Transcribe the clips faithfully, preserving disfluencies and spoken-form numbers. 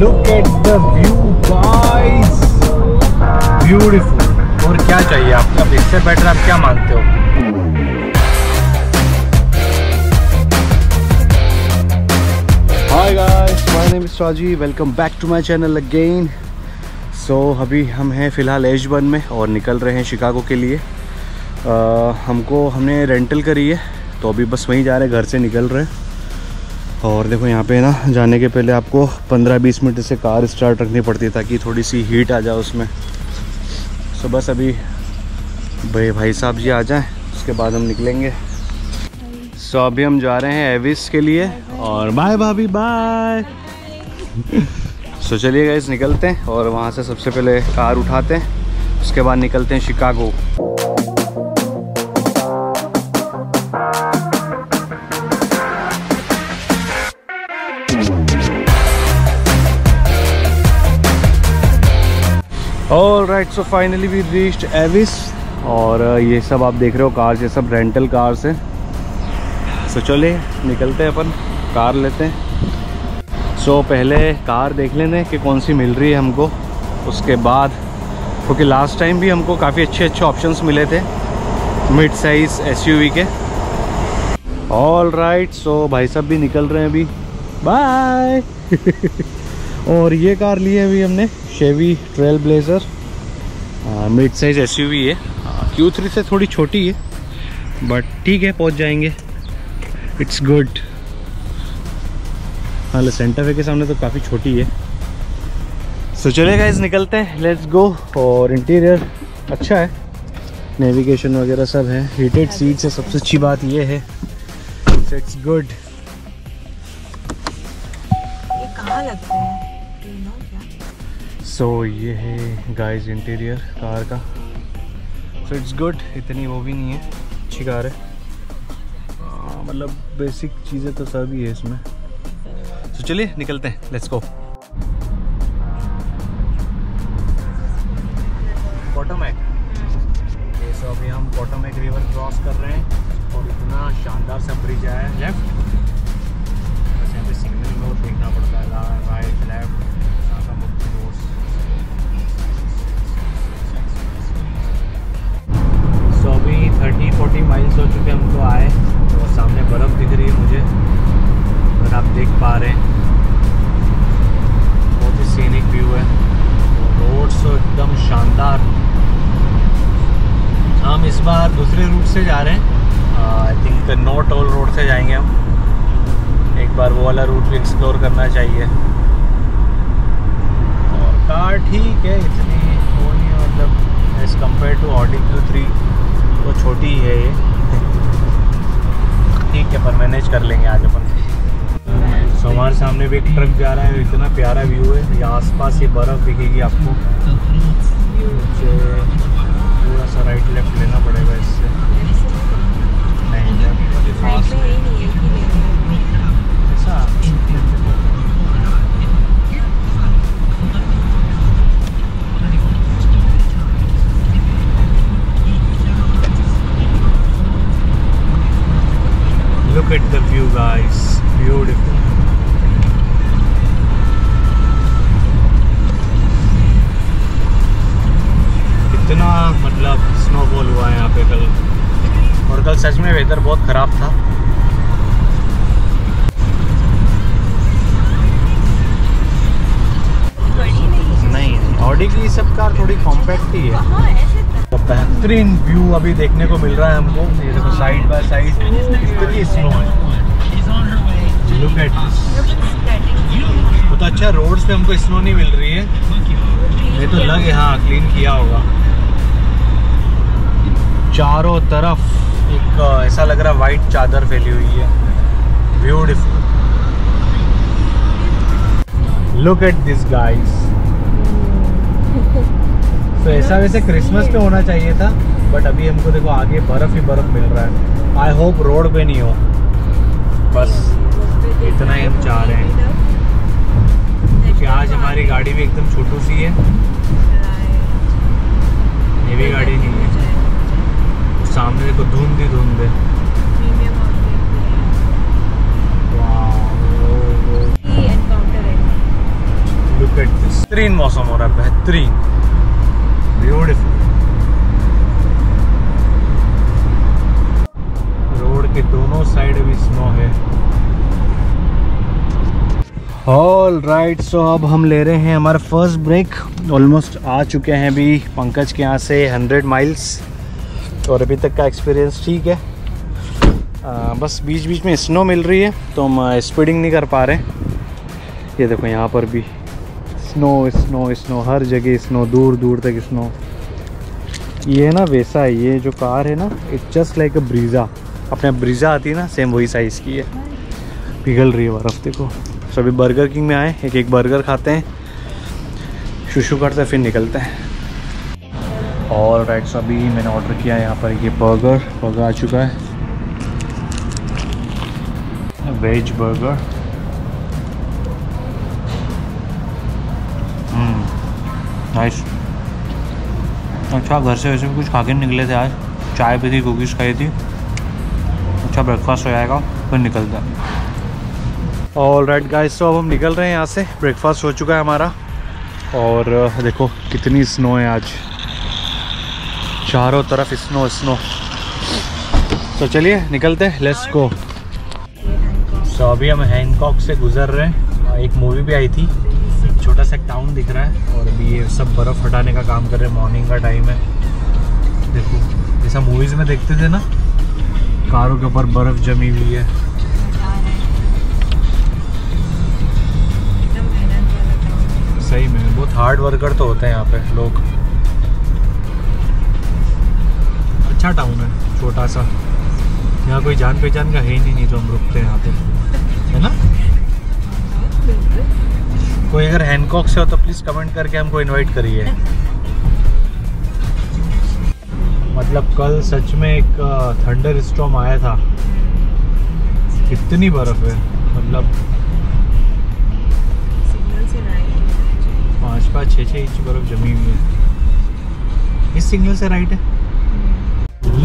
Look at the view guys, beautiful. और क्या चाहिए आपको? आप इससे बेटर आप क्या मानते हो? Hi guys, my name is Swaji, welcome back to my channel again. So अभी हम हैं फ़िलहाल एशबर्न में और निकल रहे हैं शिकागो के लिए। आ, हमको हमने रेंटल करी है तो अभी बस वहीं जा रहे हैं, घर से निकल रहे हैं। और देखो यहाँ पे ना जाने के पहले आपको पंद्रह बीस मिनट से कार स्टार्ट रखनी पड़ती है ताकि थोड़ी सी हीट आ जाए उसमें। सो बस अभी भाई भाई साहब जी आ जाएं, उसके बाद हम निकलेंगे। सो अभी हम जा रहे हैं एविस के लिए और बाय भाभी बाय। सो चलिए गाइस निकलते हैं और वहाँ से सबसे पहले कार उठाते हैं, उसके बाद निकलते हैं Chicago. All right, so finally we reached Avis और ये सब आप देख रहे हो कार्स, ये सब रेंटल कार्स हैं। सो so, चले निकलते हैं, अपन कार लेते हैं। सो so, पहले कार देख लेने कि कौन सी मिल रही है हमको, उसके बाद क्योंकि लास्ट टाइम भी हमको काफ़ी अच्छे अच्छे ऑप्शंस मिले थे मिड साइज़ एसयूवी के। ऑल राइट, सो भाई साहब भी निकल रहे हैं अभी, बाय। और ये कार ली है अभी हमने, Chevy Trailblazer, mid size SUV है। क्यू थ्री से थोड़ी छोटी है बट ठीक है, पहुंच जाएंगे, इट्स गुड। हालांकि सेंटा फे के सामने तो काफ़ी छोटी है। सो so, चलेगा इस निकलते हैं, लेट्स गो। और इंटीरियर अच्छा है, नेविगेशन वगैरह सब है, हीटेड सीट्स है, सबसे अच्छी बात ये है, इट्स गुड। कहाँ लगता है? सो so, ये है गाइस इंटीरियर कार का। सो इट्स गुड, इतनी वो भी नहीं है, अच्छी कार है, मतलब बेसिक चीज़ें तो सब ही है इसमें। सो so, चलिए निकलते हैं, लेट्स गो। पोटोमैक, सो अभी हम पोटोमैक रिवर क्रॉस कर रहे हैं और इतना शानदार सा ब्रिज आया है। लेफ्ट बस यहाँ पे सिग्नल में देखना पड़ता है, राइट लेफ्ट। तो अभी तीस चालीस माइल्स हो चुके हैं हमको आए, और तो सामने बर्फ़ दिख रही है मुझे, अगर आप देख पा रहे हैं, बहुत ही सीनिक व्यू है, रोड्स तो एकदम शानदार। हम इस बार दूसरे रूट से जा रहे हैं, I think no toll road से जाएंगे हम। एक बार वो वाला रूट भी एक्सप्लोर करना चाहिए। और कार ठीक है, इतनी वो नहीं, मतलब as compare to Audi Q three वो छोटी है ये, ठीक है, पर मैनेज कर लेंगे आज अपन। सो हमारे सामने भी एक ट्रक जा रहा है, इतना प्यारा व्यू है, ये आसपास ये बर्फ़ दिखेगी आपको। थोड़ा सा राइट लेफ्ट लेना पड़ेगा इससे, नहीं लेफ्ट ऐसा। Look at the view guys, beautiful. इतना मतलब स्नोफॉल हुआ है यहाँ पे कल, और कल सच में वेदर बहुत ख़राब था। नहीं, ऑडी की सब कार थोड़ी कॉम्पैक्ट ही है। बेहतरीन व्यू अभी देखने को मिल रहा है हमको, ये देखो साइड बाय साइड इतनी स्नो है, लुक एट दिस। वो तो अच्छा रोड्स पे हमको स्नो नहीं मिल रही है, ये तो लगे हाँ क्लीन किया होगा। चारों तरफ एक ऐसा लग रहा वाइट चादर फैली हुई है, beautiful, look at this guys. तो ऐसा वैसे क्रिसमस पे होना चाहिए था बट अभी हमको देखो आगे बर्फ़ ही बर्फ़ मिल रहा है। आई होप रोड पे नहीं हो, बस इतना ही हम चाह रहे हैं, क्योंकि आज हमारी गाड़ी भी एकदम छोटू सी है, ये भी गाड़ी नहीं है। सामने देखो धुंध ही धुंध है। बेहतरीन मौसम हो रहा है, बेहतरीन, ब्यूटीफुल। रोड के दोनों साइड भी स्नो है। ऑल राइट, सो अब हम ले रहे हैं हमारा फर्स्ट ब्रेक। ऑलमोस्ट आ चुके हैं अभी पंकज के यहाँ से हंड्रेड माइल्स, और अभी तक का एक्सपीरियंस ठीक है। आ, बस बीच बीच में स्नो मिल रही है तो हम स्पीडिंग नहीं कर पा रहे। ये देखो यहाँ पर भी स्नो स्नो स्नो, हर जगह स्नो, दूर दूर तक स्नो। ये है ना वैसा है, ये जो कार है ना, it's just like a Brezza, अपने ब्रीज़ा आती है ना, सेम वही साइज़ की है। पिघल रही है बर्फ़, देखो। सो अभी बर्गर किंग में आए, एक एक बर्गर खाते हैं, शुशु करते हैं, फिर निकलते हैं। ऑल राइट, सो अभी मैंने ऑर्डर किया है यहाँ पर ये बर्गर, बर्गर आ चुका है, वेज बर्गर। हम्म, नाइस। अच्छा, घर से वैसे भी कुछ खा के निकले थे आज, चाय पी थी, कुकीज़ खाई थी। अच्छा ब्रेकफास्ट हो जाएगा फिर निकलते हैं। ऑल राइट गाइस, सो अब हम निकल रहे हैं यहाँ से, ब्रेकफास्ट हो चुका है हमारा। और देखो कितनी स्नो है आज, चारों तरफ स्नो स्नो। तो चलिए निकलते हैं, लेट्स गो। सो अभी हम हैनकॉक से गुजर रहे हैं, एक मूवी भी आई थी, छोटा सा टाउन दिख रहा है। और अभी ये सब बर्फ़ हटाने का काम कर रहे हैं, मॉर्निंग का टाइम है। देखो जैसा मूवीज़ में देखते थे ना, कारों के ऊपर बर्फ़ जमी हुई है। सही में बहुत हार्ड वर्कर तो होते हैं यहाँ पे लोग। अच्छा टाउन है, छोटा सा, यहाँ कोई जान पहचान का है ही नहीं, नहीं तो हम रुकते हैं यहाँ पे, है ना। कोई अगर हैनकॉक से हो तो प्लीज़ कमेंट करके हमको इनवाइट करिए। मतलब कल सच में एक थंडर स्टॉर्म आया था, कितनी बर्फ है, मतलब पाँच पाँच छः छः इंच बर्फ जमी हुई है। इस सिग्नल से राइट है।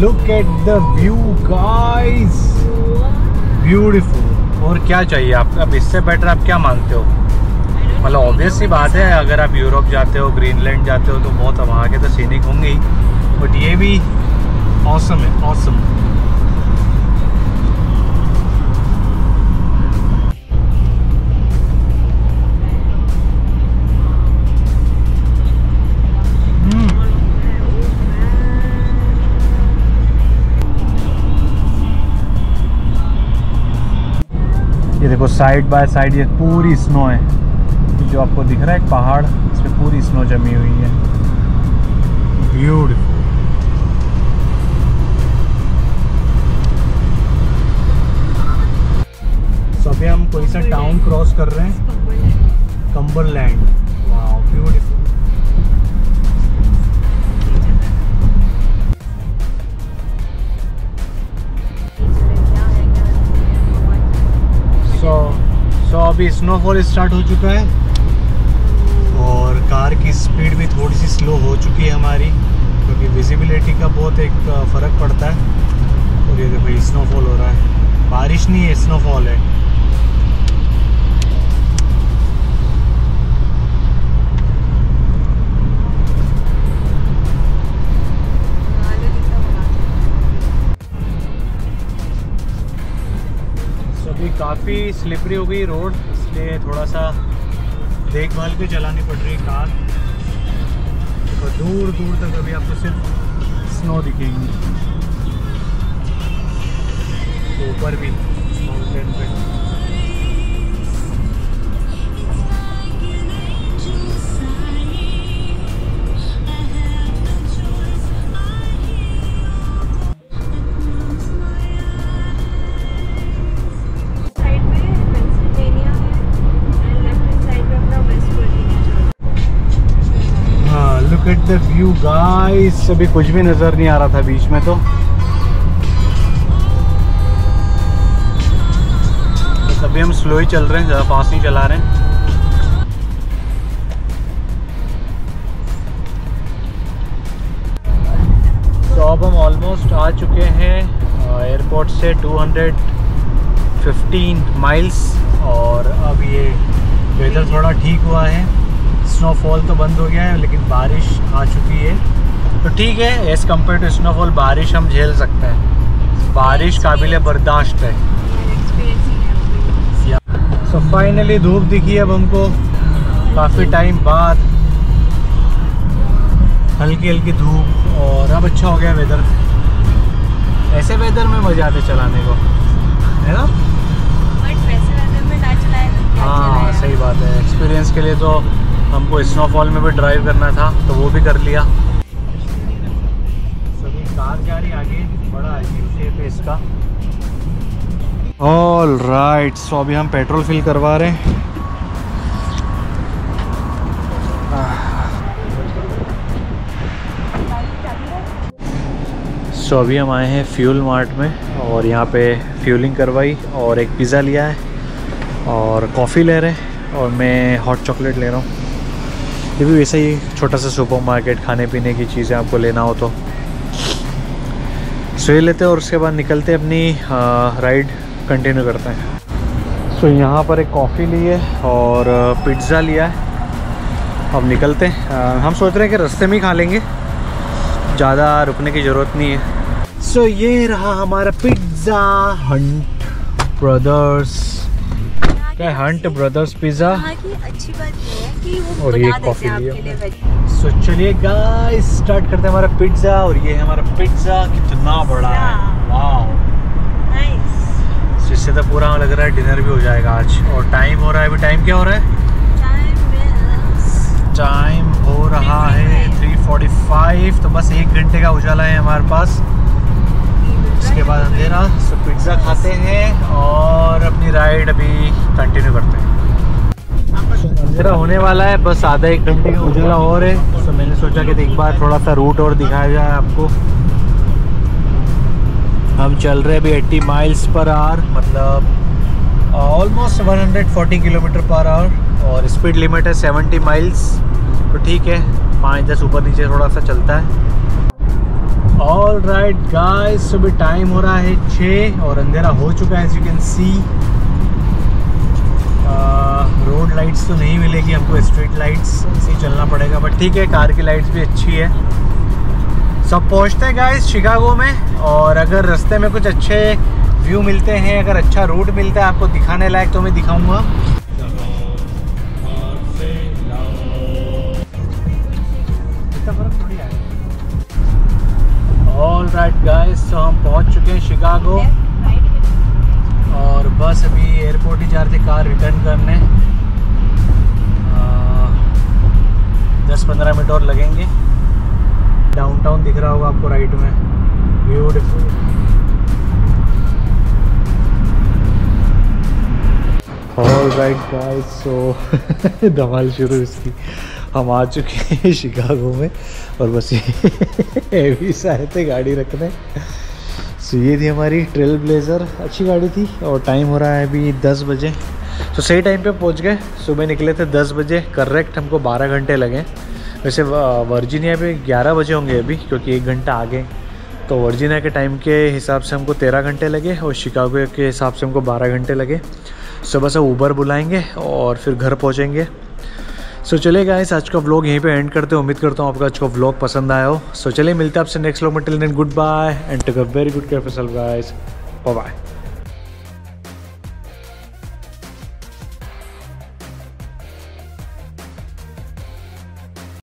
Look at the view, guys. Beautiful. और क्या चाहिए आप, अब इससे बेटर आप क्या मांगते हो। मतलब ऑब्वियस सी बात है, अगर आप यूरोप जाते हो, ग्रीनलैंड जाते हो, तो बहुत वहाँ के तो सीनिक होंगे ही, बट ये भी ऑसम है, ऑसम। ये देखो साइड बाय साइड ये पूरी स्नो है, जो आपको दिख रहा है एक पहाड़, इसमें पूरी स्नो जमी हुई है। ब्यूटीफुल। सो अभी हम कोई सा टाउन क्रॉस कर रहे हैं, कम्बरलैंड। वाओ, अभी स्नोफॉल स्टार्ट हो चुका है और कार की स्पीड भी थोड़ी सी स्लो हो चुकी है हमारी, क्योंकि विजिबिलिटी का बहुत एक फ़र्क पड़ता है। और ये देखो ये स्नोफॉल हो रहा है, बारिश नहीं है, स्नोफॉल है। काफ़ी स्लिपरी हो गई रोड, इसलिए थोड़ा सा देखभाल के चलानी पड़ रही कार। तो दूर दूर तक अभी आपको सिर्फ स्नो दिखेगी, ऊपर भी माउंटेन पे। Look at the view guys, अभी कुछ भी नजर नहीं आ रहा था बीच में तो, तो अभी हम स्लो ही चल रहे हैं, ज़्यादा फास्ट नहीं चला रहे हैं। तो अब हम ऑलमोस्ट आ चुके हैं एयरपोर्ट से टू हंड्रेड फिफ्टीन माइल्स, और अब ये वेदर थोड़ा ठीक हुआ है, स्नोफॉल तो बंद हो गया है लेकिन बारिश आ चुकी है, तो ठीक है एज़ कम्पेयर टू स्नोफॉल बारिश हम झेल सकते हैं, बारिश काबिल बर्दाश्त है। तो फाइनली धूप दिखी अब हमको काफ़ी टाइम बाद, हल्की हल्की धूप, और अब अच्छा हो गया वेदर। ऐसे वेदर में मज़ा आता है चलाने को, है ना? बट वैसे वेदर में ना चलाए तो क्या चलाया? हाँ सही बात है। एक्सपीरियंस के लिए तो हमको स्नोफॉल में भी ड्राइव करना था तो वो भी कर लिया। सभी कार जा रही आगे, बड़ा अजीब शेप है इसका। ऑल राइट, सो अभी हम पेट्रोल फिल करवा रहे हैं। सो अभी हम आए हैं फ्यूल मार्ट में और यहाँ पे फ्यूलिंग करवाई और एक पिज़्ज़ा लिया है और कॉफ़ी ले रहे हैं और मैं हॉट चॉकलेट ले रहा हूँ। ये भी वैसे ही छोटा सा सुपरमार्केट, खाने पीने की चीज़ें आपको लेना हो तो। सो ये लेते हैं और उसके बाद निकलते हैं, अपनी राइड कंटिन्यू करते हैं। सो so, यहाँ पर एक कॉफ़ी ली है और पिज़्ज़ा लिया है। अब निकलते हैं। आ, हम सोच रहे हैं कि रास्ते में ही खा लेंगे, ज़्यादा रुकने की ज़रूरत नहीं है। सो so, ये रहा हमारा पिज़्ज़ा, हंट ब्रदर्स क्या हंट ब्रदर्स पिज़्ज़ा। अच्छी बात है कि वो और ये कॉफ़ी लिए। सो so, चलिए गाइस स्टार्ट करते हैं हमारा पिज़्ज़ा। और ये है हमारा पिज़्ज़ा, कितना बड़ा है, वाह। इससे तो पूरा लग रहा है डिनर भी हो जाएगा आज। और टाइम हो रहा है अभी, टाइम क्या हो रहा है? टाइम हो रहा है थ्री फोर्टी फाइव, तो बस एक घंटे का उजाला है हमारे पास, उसके बाद अंधेरा। सो पिज़्ज़ा खाते हैं और अपनी राइड अभी कंटिन्यू करते हैं। अंधेरा होने वाला है, बस आधा एक घंटे का उजाला हो रहा है। सो मैंने सोचा कि एक बार थोड़ा सा रूट और दिखाया जाए आपको। हम चल रहे अभी अस्सी माइल्स पर आवर, मतलब ऑलमोस्ट एक सौ चालीस किलोमीटर पर आवर, और स्पीड लिमिट है सत्तर माइल्स, तो ठीक है, पाँच दस ऊपर नीचे थोड़ा सा चलता है। ऑल राइट गाइस, सुबह टाइम हो रहा है छः और अंधेरा हो चुका है। As you can see road lights तो नहीं मिलेगी हमको, स्ट्रीट लाइट्स से चलना पड़ेगा, बट ठीक है, कार की लाइट्स भी अच्छी है। सब पहुँचते हैं गाइस शिकागो में, और अगर रास्ते में कुछ अच्छे व्यू मिलते हैं, अगर अच्छा रूट मिलता है आपको दिखाने लायक तो मैं दिखाऊंगा। ऑल राइट गाइस, तो हम पहुँच चुके हैं शिकागो और बस अभी एयरपोर्ट ही जा रहे थे कार रिटर्न करने। दस पंद्रह मिनट और लगेंगे। डाउनटाउन दिख रहा होगा आपको राइट में, beautiful. All right guys, so धमाल शुरू इसकी। हम आ चुके हैं शिकागो में और बस एविस आए थे गाड़ी रखने। सो so, ये थी हमारी ट्रेल ब्लेज़र, अच्छी गाड़ी थी। और टाइम हो रहा है अभी दस बजे, तो so, सही टाइम पे पहुंच गए। सुबह निकले थे दस बजे, करेक्ट हमको बारह घंटे लगे। वैसे वर्जीनिया पे ग्यारह बजे होंगे अभी, क्योंकि एक घंटा आगे, तो वर्जीनिया के टाइम के हिसाब से हमको तेरह घंटे लगे और शिकागो के हिसाब से हमको बारह घंटे लगे। सुबह से ऊबर बुलाएंगे और फिर घर पहुंचेंगे। सो चलिए गाइस, आज का व्लॉग यहीं पे एंड करते हैं। उम्मीद करता हूँ आपका आज का व्लॉग पसंद आया हो। सो चलिए मिलते हैं आपसे नेक्स्ट व्लॉग में। Till then goodbye and take a very good care of yourself guys. Bye bye.